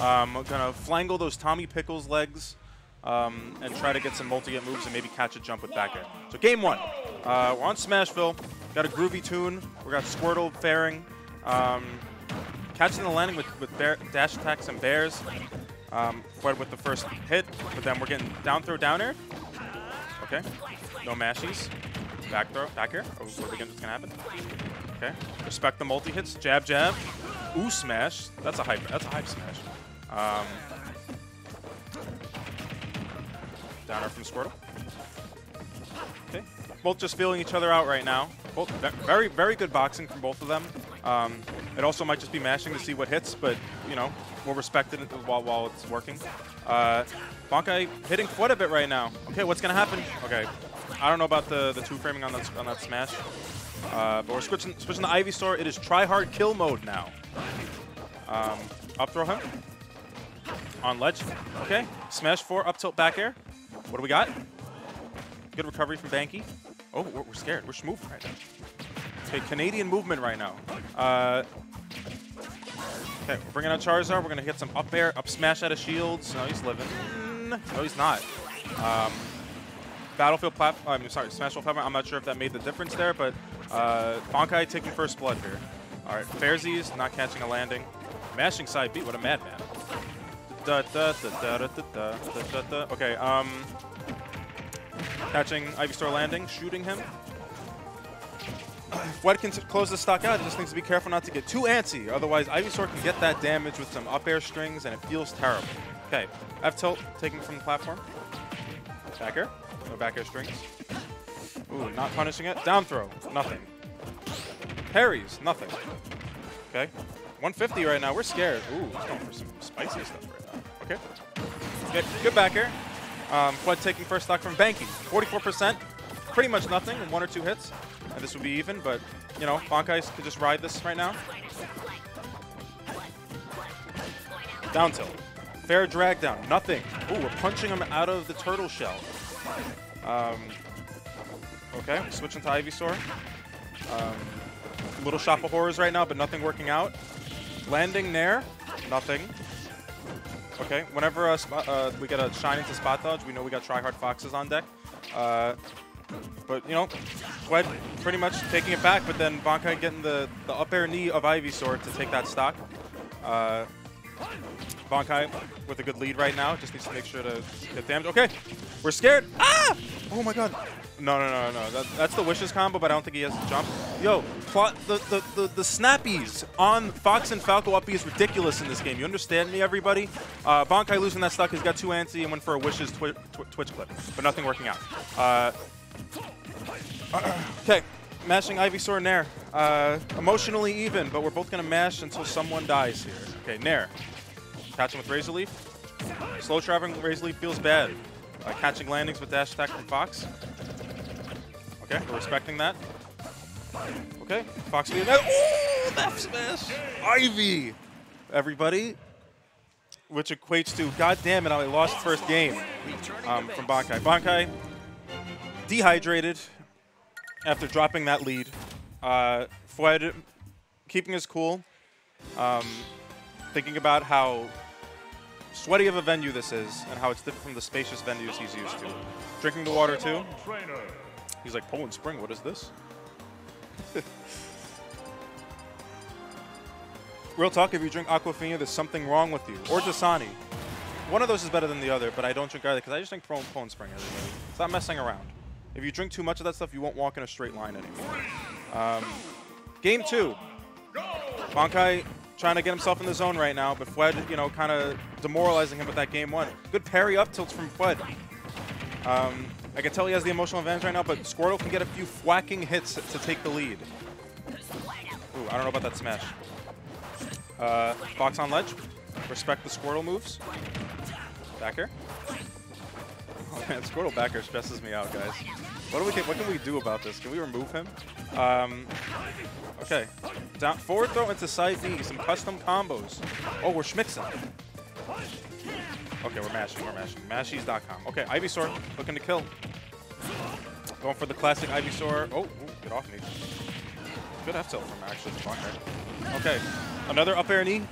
I'm gonna flangle those Tommy Pickle's legs and try to get some multi-hit moves and maybe catch a jump with back air. So game one, we're on Smashville. Got a groovy tune. We got Squirtle fairing, catching the landing with dash attacks and bears. Fwed with the first hit, but then we're getting down throw, down air. Okay, no mashies. Back throw, back air. Oh, what are we gonna, what's gonna happen? Okay, respect the multi hits. Jab, jab. Ooh, smash. That's a hype. That's a hype smash. Downer from Squirtle. Okay, both just feeling each other out right now. Both very, very good boxing from both of them. It also might just be mashing to see what hits, but you know, we'll respect it while it's working. Bankai hitting Fwed a bit right now. Okay, what's gonna happen? Okay, I don't know about the two framing on that smash. But we're switching to Ivysaur. It is try hard kill mode now. Up throw him on ledge. Okay, smash four up tilt back air. What do we got? Good recovery from Bankai. Oh, we're scared. We're schmoofing right now. Okay, Canadian movement right now. Okay, we're bringing out Charizard. We're gonna hit some up air, up smash out of shields. No, he's living. No, he's not. Battlefield platform. I'm sorry, Smashville platform. I'm not sure if that made the difference there, but Bankai taking first blood here. All right, Fairsies not catching a landing, mashing side B. What a madman. Okay, catching Ivysaur landing, shooting him. Fwed can close the stock out. It just needs to be careful not to get too antsy. Otherwise, Ivysaur can get that damage with some up air strings, and it feels terrible. Okay, F tilt taking from the platform. Back air. No back air strings. Ooh, not punishing it. Down throw. Nothing. Parries. Nothing. Okay. 150 right now. We're scared. Ooh, it's going for some spicy stuff right now. Okay. Good back air. Fwed taking first stock from Bankai. 44%. Pretty much nothing in one or two hits. And this would be even, but, you know, Bankai could just ride this right now. Down tilt. Fair drag down. Nothing. Ooh, we're punching him out of the turtle shell. Okay, switching to Ivysaur. Little shop of horrors right now, but nothing working out. Landing there, nothing. Okay, whenever we get a shine into spot dodge, we know we got tryhard foxes on deck. But, you know, Fwed pretty much taking it back, but then Bankai getting the up air knee of Ivysaur to take that stock. Bankai with a good lead right now. Just needs to make sure to get damage. Okay, we're scared. Ah! Oh my god. No. That's the wishes combo, but I don't think he has to jump. Yo, the snappies on Fox and Falco up B is ridiculous in this game. You understand me, everybody? Bankai losing that stock. He's got two antsy and went for a wishes Twitch clip, but nothing working out. Okay, mashing Ivysaur Nair. Emotionally even, but we're both going to mash until someone dies here. Okay, Nair. Catching with Razor Leaf. Slow traveling Razor Leaf feels bad. Catching landings with dash attack from Fox. Okay, we're respecting that. Okay, Fox leading that. Ooh, left smash! Ivy! Everybody. Which equates to, god damn it, I lost first game from Bankai. Bankai, dehydrated after dropping that lead. Fwed keeping his cool. Thinking about how sweaty of a venue this is and how it's different from the spacious venues he's used to. Drinking the water too. He's like, Poland Spring, what is this? Real talk, if you drink Aquafina, there's something wrong with you. Or Dasani. One of those is better than the other, but I don't drink either because I just drink Poland Spring. Stop messing around. If you drink too much of that stuff, you won't walk in a straight line anymore. Game two. Bankai trying to get himself in the zone right now, but Fwed, you know, kind of demoralizing him with that game one. Good parry up tilts from Fwed. I can tell he has the emotional advantage right now, but Squirtle can get a few whacking hits to take the lead. Ooh, I don't know about that smash. Fox on ledge. Respect the Squirtle moves. Back air. Oh man, Squirtle back air stresses me out, guys. What can we do about this? Can we remove him? Okay. Down, forward throw into side D, some custom combos. Oh, we're schmixing. Okay, we're mashing. Mashies.com. Okay, Ivysaur looking to kill. Going for the classic Ivysaur. Oh, get off me. Good F tilt from actually. Okay, another up air knee.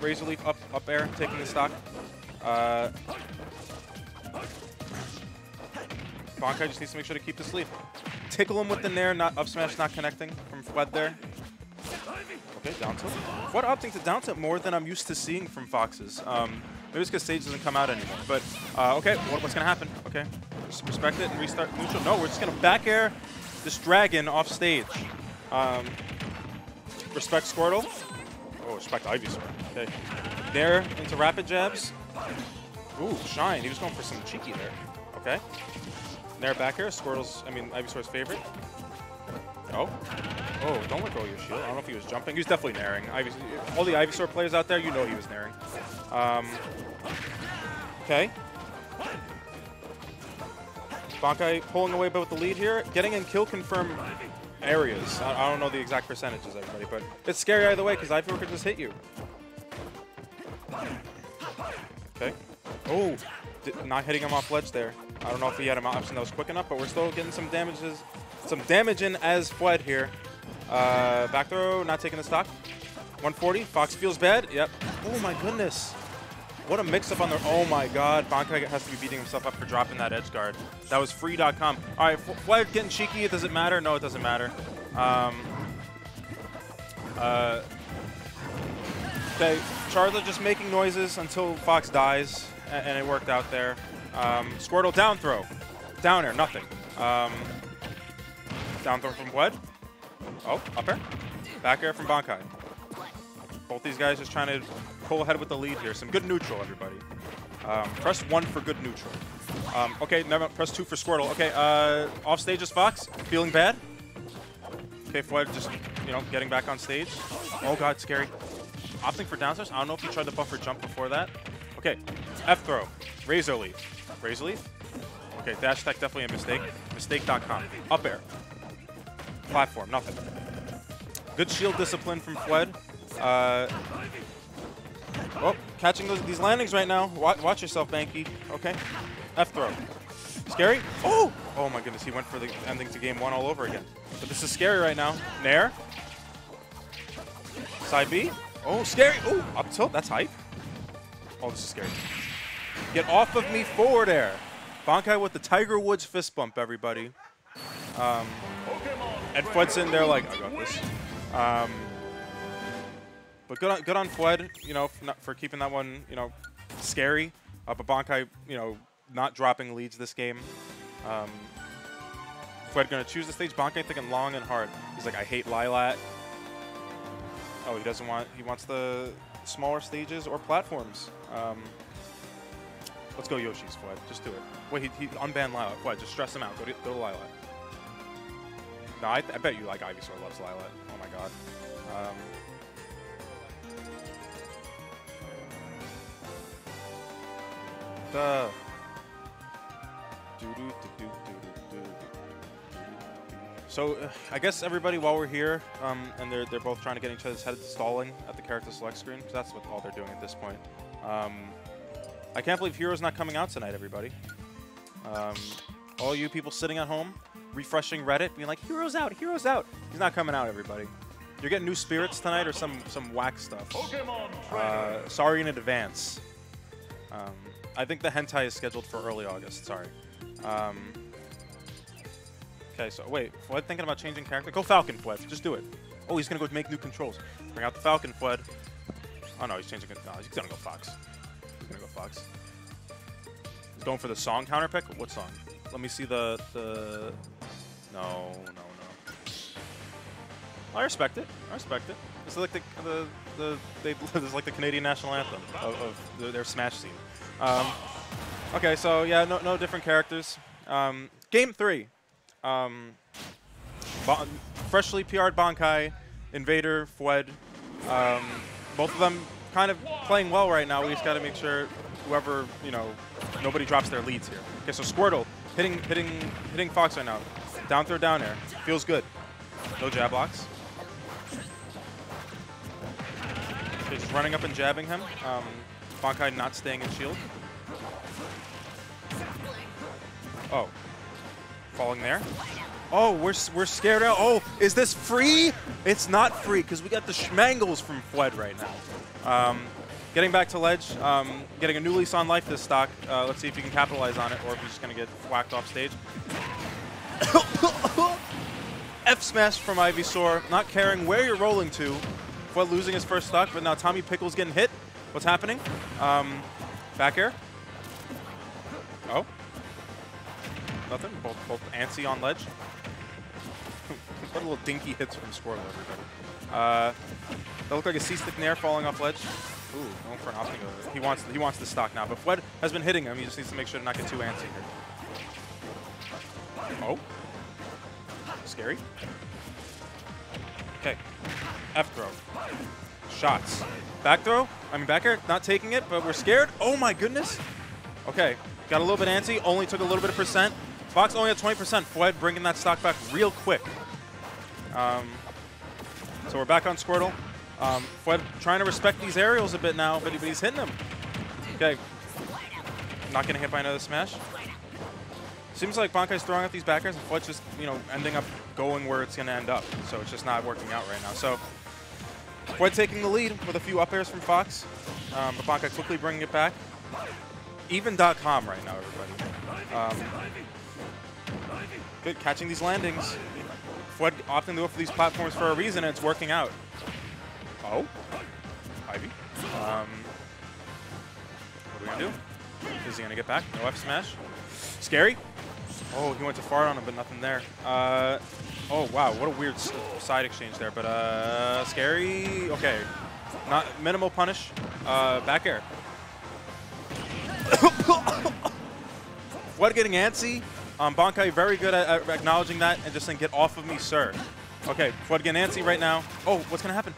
Razor Leaf up air, taking the stock. Bankai just needs to make sure to keep the sleep. Tickle him with the nair, not up smash, not connecting from Fwed there. Okay, down tilt. Fwed opting to down tilt more than I'm used to seeing from Foxes. Maybe it's because Sage doesn't come out anymore. But, okay, what's going to happen? Okay, just respect it and restart neutral. No, we're just going to back air this dragon off stage. Respect Squirtle. Oh, respect Ivysaur. Okay. Nair into rapid jabs. Ooh, shine. He was going for some cheeky there. Okay. Nair back air. Ivysaur's favorite. Oh. Oh, don't let go of your shield. I don't know if he was jumping. He was definitely nairing. All the Ivysaur players out there, you know he was nairing. Okay. Bankai pulling away, but with the lead here. Getting in kill confirm areas. I don't know the exact percentages, everybody, but it's scary either way because Ivysaur could just hit you. Okay. Oh, not hitting him off ledge there. I don't know if he had an option that was quick enough, but we're still getting some damages. Some damage in as Fwed here. Back throw, not taking the stock. 140, Fox feels bad. Yep. Oh my goodness. What a mix-up on there. Oh my god. Bankai has to be beating himself up for dropping that edge guard. That was free.com. All right, Fwed getting cheeky. Does it matter? No, it doesn't matter. Okay, Charizard just making noises until Fox dies, and it worked out there. Squirtle down throw. Down air, nothing. Down throw from Fwed. Oh, up air. Back air from Bankai. Both these guys just trying to pull ahead with the lead here. Some good neutral, everybody. Press 1 for good neutral. Okay, never mind. Press 2 for Squirtle. Okay, off stage is Fox. Feeling bad. Okay, Fwed just, getting back on stage. Oh, God, scary. Opting for down smash. I don't know if you tried the buffer jump before that. Okay, F throw. Razor Leaf. Razor Leaf. Okay, dash tech, definitely a mistake. Mistake.com. Up air. Platform, nothing. Good shield discipline from Fwed. Oh, catching these landings right now. Watch yourself, Banky. Okay. F throw. Scary. Oh! Oh my goodness, he went for the ending to game 1 all over again. But this is scary right now. Nair. Side B. Oh, scary. Oh, up tilt. That's hype. Oh, this is scary. Get off of me, forward air. Bankai with the Tiger Woods fist bump, everybody. And Fwed's in there like, I got this. But good on Fwed, for keeping that one, scary. But Bankai, not dropping leads this game. Fwed going to choose the stage. Bankai thinking long and hard. He's like, I hate Lylat. Oh, he doesn't want, he wants the smaller stages or platforms. Let's go Yoshi's, Fwed. Just do it. Wait, he unbanned Lylat. Fwed, just stress him out. Go to Lylat. No, I bet you like Ivysaur loves Lylat. Oh my god. So I guess everybody, while we're here, and they're both trying to get each other's head stalling at the character select screen, because that's what all they're doing at this point. I can't believe Hero's not coming out tonight, everybody. All you people sitting at home, refreshing Reddit, being like, Hero's out, Hero's out. He's not coming out, everybody. You're getting new spirits tonight or some whack stuff. Sorry in advance. I think the hentai is scheduled for early August, sorry. Okay, so wait, Fwed thinking about changing character? Go Falcon, Fwed, just do it. Oh, he's gonna go make new controls. Bring out the Falcon, Fwed. Oh no, he's changing, no, he's gonna go Fox. He's gonna go Fox. He's going for the song counter pick? What song? Let me see the... No. I respect it. I respect it. It's like it's like the Canadian national anthem of their Smash scene. Okay, so yeah, no different characters. Game 3. Freshly PR'd Bankai, Invader, Fwed. Both of them kind of playing well right now. We just got to make sure whoever, nobody drops their leads here. Okay, so Squirtle hitting Fox right now. Down throw, down air. Feels good. No jab blocks. Okay, just running up and jabbing him. Bankai not staying in shield. Oh. Falling there. Oh, we're scared out. Oh, is this free? It's not free because we got the schmangles from Fwed right now. Getting back to ledge, getting a new lease on life this stock. Let's see if you can capitalize on it or if he's just going to get whacked off stage. F smash from Ivysaur, not caring where you're rolling to. Fwed losing his first stock, but now Tommy Pickle's getting hit. What's happening? Back air. Oh. Nothing. Both antsy on ledge. What little dinky hits from Squirtle, everybody. That looked like a C-stick nair falling off ledge. Ooh, going for an optigo. He wants the stock now, but Fwed has been hitting him. He just needs to make sure to not get too antsy here. Oh. Scary. Okay. F throw. Shots. Back throw. I mean, back air. Not taking it, but we're scared. Oh, my goodness. Okay. Got a little bit antsy. Only took a little bit of percent. Fox only at 20%. Fwed bringing that stock back real quick. So we're back on Squirtle. Fwed trying to respect these aerials a bit now, but he's hitting them. Okay. Not getting hit by another smash. Seems like Bankai's throwing out these back airs and Fwed's just, you know, ending up going where it's going to end up. So it's just not working out right now. So Fwed taking the lead with a few up airs from Fox. But Bankai quickly bringing it back. Even.com right now, everybody. Good, catching these landings. Fwed opting to go for these platforms for a reason, and it's working out. Oh, Ivy. What are we gonna do? Is he gonna get back? No F smash. Scary. Oh, he went to fart on him, but nothing there. Oh wow, what a weird side exchange there. But scary. Okay, not minimal punish. Back air. Fwed getting antsy. Bankai very good at acknowledging that and just saying, get off of me, sir. Okay, Fwed getting antsy right now. Oh, what's going to happen?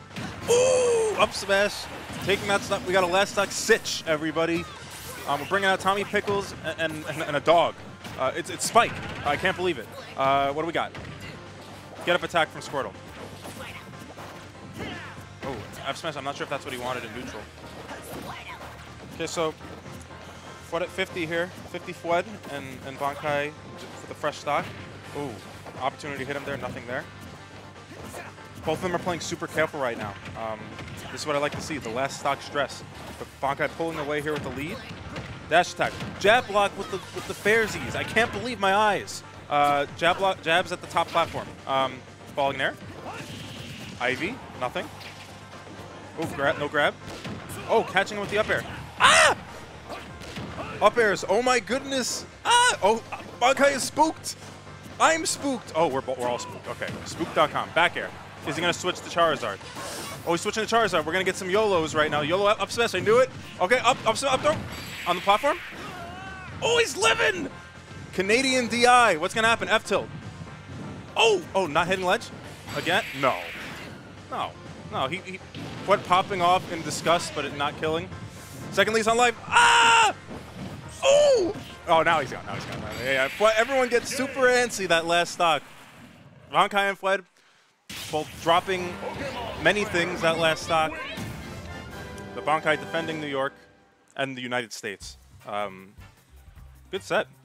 Ooh, up smash. Taking that stock. We got a last stock sitch, everybody. We're bringing out Tommy Pickles and a dog. It's Spike. I can't believe it. What do we got? Get up attack from Squirtle. Oh, up smash. I'm not sure if that's what he wanted in neutral. Okay, so Fwed at 50 here, 50 Fwed, and Bankai for the fresh stock. Ooh, opportunity hit him there, nothing there. Both of them are playing super careful right now. This is what I like to see, the last stock stress. But Bankai pulling away here with the lead. Dash attack, jab block with the fairsies. I can't believe my eyes. Jab block, jabs at the top platform. Falling there. Ivy, nothing. Ooh, grab, no grab. Oh, catching him with the up air. Ah! Up airs, oh my goodness! Ah! Oh, Bankai is spooked! I'm spooked! Oh, we're all spooked, okay. Spook.com, back air. Is he gonna switch to Charizard? Oh, he's switching to Charizard. We're gonna get some YOLOs right now. YOLO up smash, I knew it. Okay, up throw, on the platform. Oh, he's living! Canadian DI, what's gonna happen? F tilt. Oh, not hitting ledge? Again? No, he went popping off in disgust, but it not killing. Second lease on life, ah! Oh! Oh, now he's gone. Yeah, everyone gets super antsy that last stock. Bankai and Fwed both dropping many things that last stock. The Bankai defending New York and the United States. Good set.